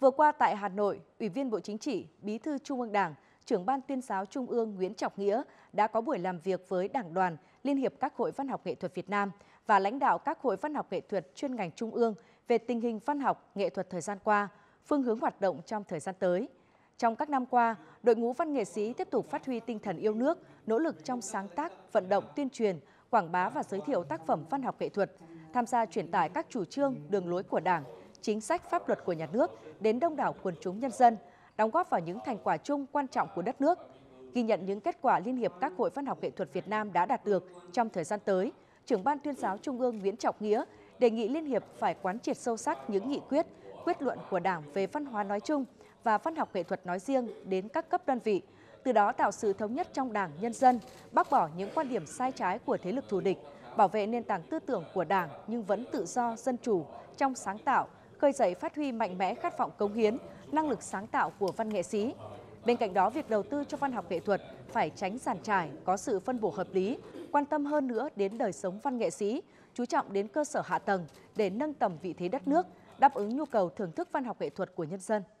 Vừa qua tại Hà Nội, Ủy viên Bộ Chính trị, Bí thư Trung ương Đảng, Trưởng ban Tuyên giáo Trung ương Nguyễn Trọng Nghĩa đã có buổi làm việc với Đảng đoàn, Liên hiệp các hội văn học nghệ thuật Việt Nam và lãnh đạo các hội văn học nghệ thuật chuyên ngành Trung ương về tình hình văn học nghệ thuật thời gian qua, phương hướng hoạt động trong thời gian tới. Trong các năm qua, đội ngũ văn nghệ sĩ tiếp tục phát huy tinh thần yêu nước, nỗ lực trong sáng tác, vận động tuyên truyền, quảng bá và giới thiệu tác phẩm văn học nghệ thuật, tham gia truyền tải các chủ trương, đường lối của Đảng, chính sách pháp luật của nhà nước đến đông đảo quần chúng nhân dân, đóng góp vào những thành quả chung quan trọng của đất nước. Ghi nhận những kết quả Liên hiệp các hội văn học nghệ thuật Việt Nam đã đạt được trong thời gian tới, Trưởng ban Tuyên giáo Trung ương Nguyễn Trọng Nghĩa đề nghị Liên hiệp phải quán triệt sâu sắc những nghị quyết, quyết luận của Đảng về văn hóa nói chung và văn học nghệ thuật nói riêng đến các cấp đơn vị, từ đó tạo sự thống nhất trong Đảng, nhân dân, bác bỏ những quan điểm sai trái của thế lực thù địch, bảo vệ nền tảng tư tưởng của Đảng nhưng vẫn tự do, dân chủ, trong sáng tạo, khơi dậy phát huy mạnh mẽ khát vọng cống hiến, năng lực sáng tạo của văn nghệ sĩ. Bên cạnh đó, việc đầu tư cho văn học nghệ thuật phải tránh giàn trải, có sự phân bổ hợp lý, quan tâm hơn nữa đến đời sống văn nghệ sĩ, chú trọng đến cơ sở hạ tầng để nâng tầm vị thế đất nước, đáp ứng nhu cầu thưởng thức văn học nghệ thuật của nhân dân.